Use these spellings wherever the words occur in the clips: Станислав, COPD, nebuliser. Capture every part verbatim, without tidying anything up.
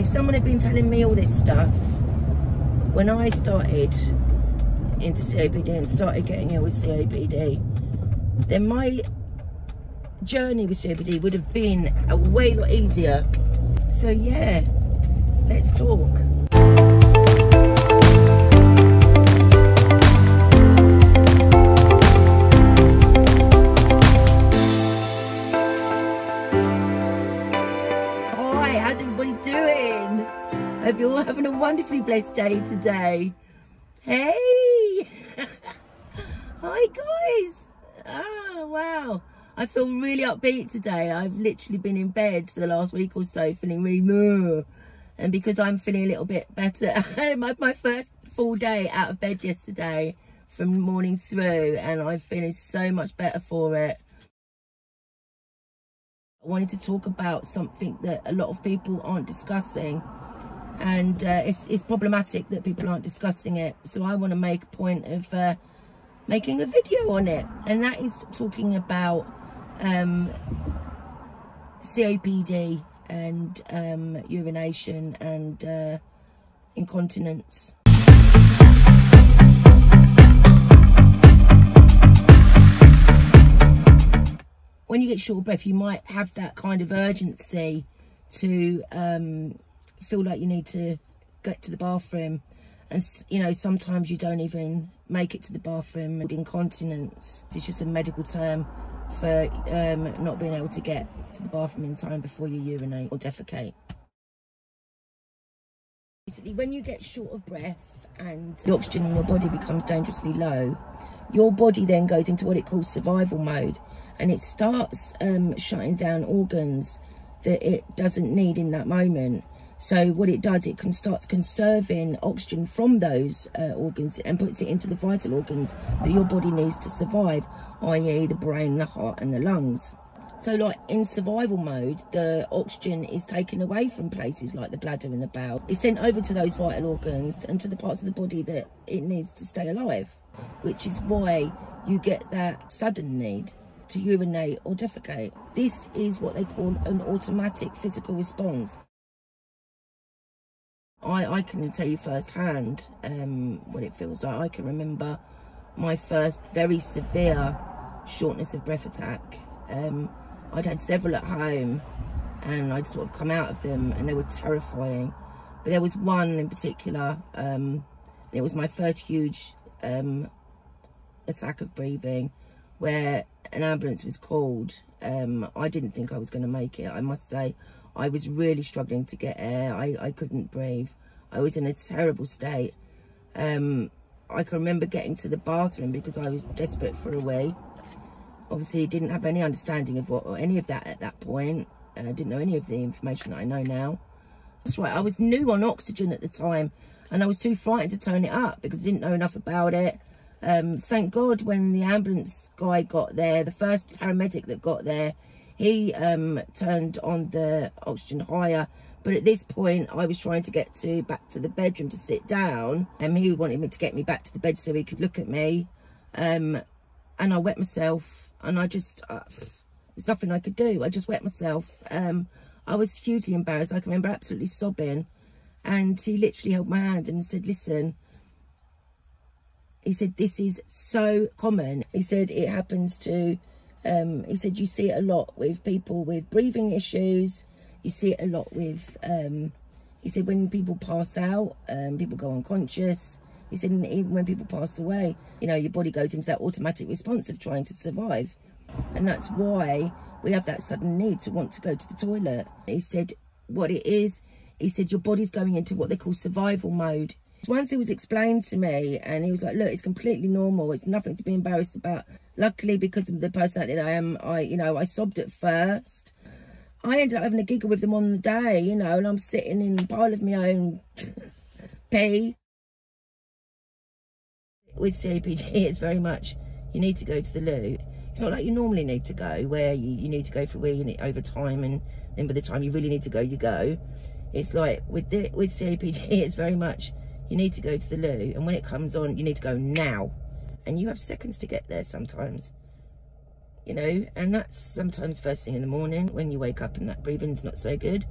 And if someone had been telling me all this stuff when I started into C O P D and started getting ill with C O P D, then my journey with C O P D would have been a way lot easier. So yeah, let's talk. Hope you're all having a wonderfully blessed day today. Hey! Hi guys! Oh wow, I feel really upbeat today. I've literally been in bed for the last week or so feeling really, and because I'm feeling a little bit better, my, my first full day out of bed yesterday from morning through, and I'm feeling so much better for it. I wanted to talk about something that a lot of people aren't discussing. And uh, it's, it's problematic that people aren't discussing it. So I want to make a point of uh, making a video on it. And that is talking about um, C O P D and um, urination and uh, incontinence. When you get short of breath, you might have that kind of urgency to... Um, feel like you need to get to the bathroom, and you know sometimes you don't even make it to the bathroom. And incontinence, it's just a medical term for um not being able to get to the bathroom in time before you urinate or defecate. Basically, when you get short of breath and the oxygen in your body becomes dangerously low, your body then goes into what it calls survival mode, and it starts um shutting down organs that it doesn't need in that moment. So what it does, it can start conserving oxygen from those uh, organs and puts it into the vital organs that your body needs to survive, that is the brain, the heart and the lungs. So like in survival mode, the oxygen is taken away from places like the bladder and the bowel. It's sent over to those vital organs and to the parts of the body that it needs to stay alive, which is why you get that sudden need to urinate or defecate. This is what they call an automatic physical response. I, I can tell you firsthand um, what it feels like. I can remember my first very severe shortness of breath attack. Um, I'd had several at home and I'd sort of come out of them and they were terrifying. But there was one in particular, um, and it was my first huge um, attack of breathing where an ambulance was called. Um, I didn't think I was going to make it, I must say. I was really struggling to get air. I, I couldn't breathe. I was in a terrible state. Um, I can remember getting to the bathroom because I was desperate for a wee. Obviously, didn't have any understanding of what or any of that at that point. I uh, didn't know any of the information that I know now. That's right. I was new on oxygen at the time, and I was too frightened to turn it up because I didn't know enough about it. Um, thank God when the ambulance guy got there, the first paramedic that got there, he um, turned on the oxygen higher, but at this point I was trying to get to back to the bedroom to sit down, and he wanted me to get me back to the bed so he could look at me, um, and I wet myself, and I just, uh, there's nothing I could do, I just wet myself. Um, I was hugely embarrassed, I can remember absolutely sobbing, and he literally held my hand and said, listen, he said, this is so common. He said, it happens to... Um, he said, you see it a lot with people with breathing issues. You see it a lot with, um, he said, when people pass out, um, people go unconscious. He said, even when people pass away, you know, your body goes into that automatic response of trying to survive. And that's why we have that sudden need to want to go to the toilet. He said, what it is, he said, your body's going into what they call survival mode. Once it was explained to me, and he was like, look, it's completely normal. It's nothing to be embarrassed about. Luckily, because of the personality that I am, I, you know, I sobbed at first. I ended up having a giggle with them on the day, you know, and I'm sitting in a pile of my own pee. With C O P D, it's very much, you need to go to the loo. It's not like you normally need to go, where you, you need to go for a wee over time, and then by the time you really need to go, you go. It's like, with, the, with C O P D, it's very much... You need to go to the loo, and when it comes on, you need to go now. And you have seconds to get there sometimes, you know, and that's sometimes first thing in the morning when you wake up and that breathing's not so good.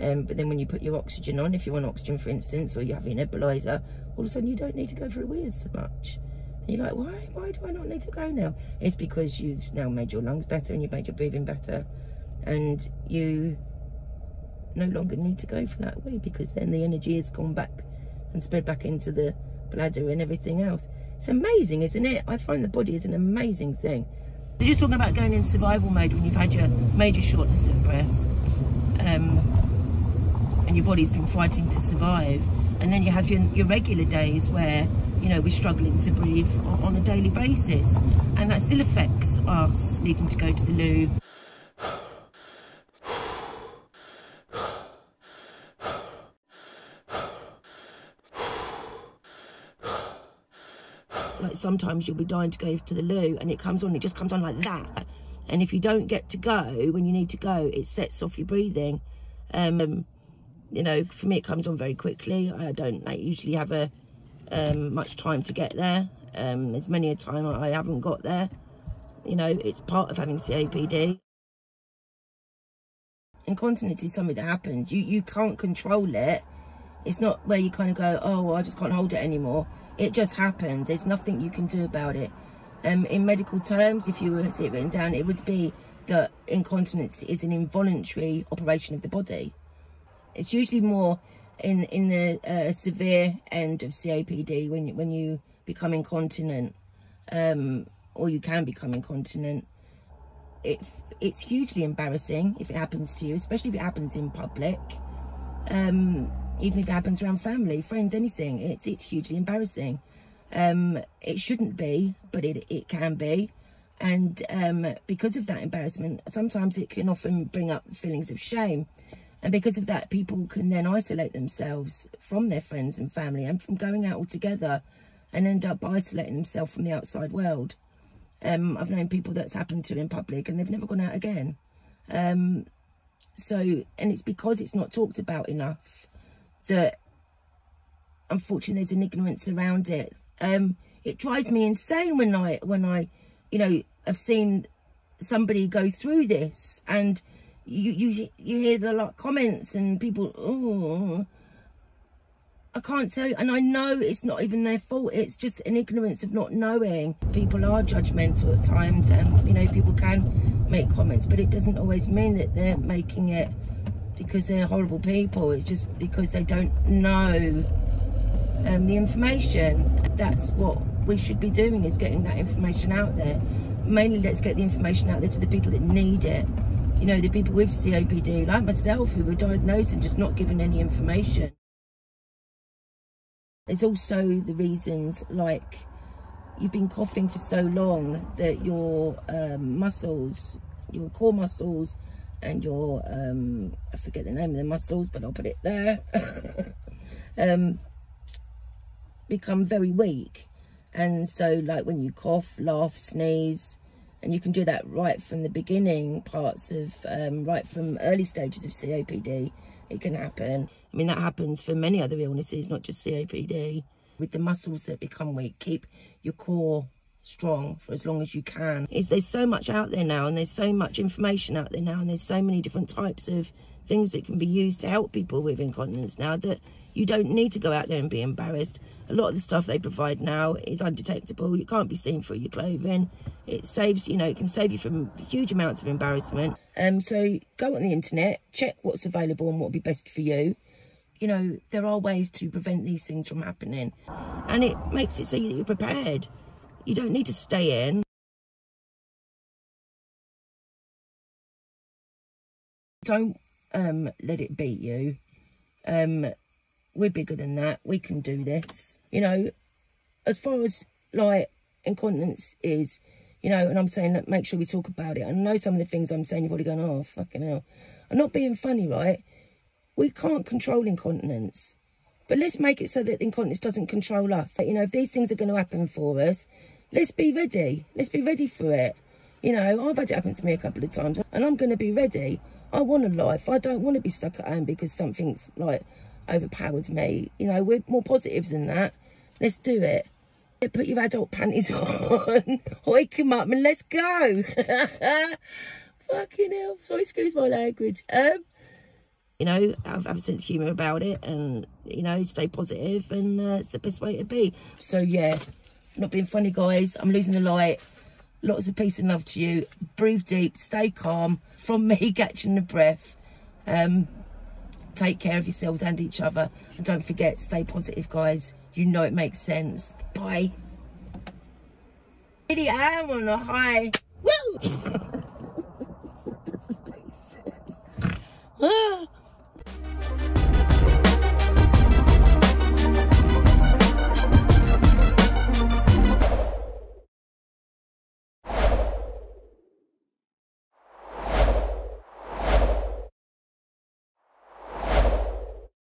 Um, but then when you put your oxygen on, if you want oxygen, for instance, or you have your nebuliser, all of a sudden you don't need to go through wheels so much. And you're like, why? Why do I not need to go now? It's because you've now made your lungs better and you've made your breathing better. And you no longer need to go for that way, because then the energy has gone back and spread back into the bladder and everything else. It's amazing, isn't it? I find the body is an amazing thing. You're just talking about going in survival mode when you've had your major shortness of breath. Um, and your body's been fighting to survive. And then you have your, your regular days where, you know, we're struggling to breathe on a daily basis. And that still affects us needing to go to the loo. Like sometimes you'll be dying to go to the loo and it comes on, it just comes on like that. And if you don't get to go when you need to go, it sets off your breathing. Um, you know, for me, it comes on very quickly. I don't I usually have a um, much time to get there. Um, as many a time I haven't got there. You know, it's part of having C O P D. Incontinence is something that happens. You, you can't control it. It's not where you kind of go, oh, well, I just can't hold it anymore. It just happens. There's nothing you can do about it. Um, in medical terms, if you were to see it written down, it would be that incontinence is an involuntary operation of the body. It's usually more in in the uh, severe end of C O P D when when you become incontinent, um, or you can become incontinent. It it's hugely embarrassing if it happens to you, especially if it happens in public. Um, even if it happens around family, friends, anything, it's it's hugely embarrassing. Um, it shouldn't be, but it, it can be. And um, because of that embarrassment, sometimes it can often bring up feelings of shame. And because of that, people can then isolate themselves from their friends and family and from going out altogether, and end up isolating themselves from the outside world. Um, I've known people that's happened to in public and they've never gone out again. Um, so, and it's because it's not talked about enough that, unfortunately, there's an ignorance around it. Um, it drives me insane when I, when I, you know, I've seen somebody go through this, and you, you, you hear the lot of comments and people, oh, I can't tell you. And I know it's not even their fault. It's just an ignorance of not knowing. People are judgmental at times, and, you know, people can make comments, but it doesn't always mean that they're making it because they're horrible people. It's just because they don't know um, the information. That's what we should be doing, is getting that information out there. Mainly, let's get the information out there to the people that need it. You know, the people with C O P D, like myself, who were diagnosed and just not given any information. There's also the reasons, like you've been coughing for so long that your um, muscles, your core muscles, and your, um, I forget the name of the muscles, but I'll put it there, um, become very weak. And so, like, when you cough, laugh, sneeze, and you can do that right from the beginning parts of, um, right from early stages of C O P D, it can happen. I mean, that happens for many other illnesses, not just C O P D. With the muscles that become weak, keep your core strong for as long as you can. Is there's so much out there now, and there's so much information out there now, and there's so many different types of things that can be used to help people with incontinence now, that you don't need to go out there and be embarrassed. A lot of the stuff they provide now is undetectable. You can't be seen through your clothing. It saves, you know, it can save you from huge amounts of embarrassment. Um, so go on the internet, check what's available and what will be best for you. You know, there are ways to prevent these things from happening. And it makes it so that you're prepared. You don't need to stay in. Don't um, let it beat you. Um, we're bigger than that. We can do this. You know, as far as, like, incontinence is, you know, and I'm saying, look, make sure we talk about it. I know some of the things I'm saying, you've already gone, oh, fucking hell. I'm not being funny, right? We can't control incontinence. But let's make it so that incontinence doesn't control us. You know, if these things are going to happen for us, let's be ready. Let's be ready for it. You know, I've had it happen to me a couple of times, and I'm going to be ready. I want a life. I don't want to be stuck at home because something's, like, overpowered me. You know, we're more positive than that. Let's do it. Put your adult panties on, hoik them up, and let's go. Fucking hell. Sorry, excuse my language. Um, you know, have, have a sense of humour about it, and, you know, stay positive, and uh, it's the best way to be. So, yeah, not being funny, guys. I'm losing the light. Lots of peace and love to you. Breathe deep, stay calm. From me, catching the breath. Um, take care of yourselves and each other. And don't forget, stay positive, guys. You know it makes sense. Bye. Really, I am on a high. Woo! This is basic.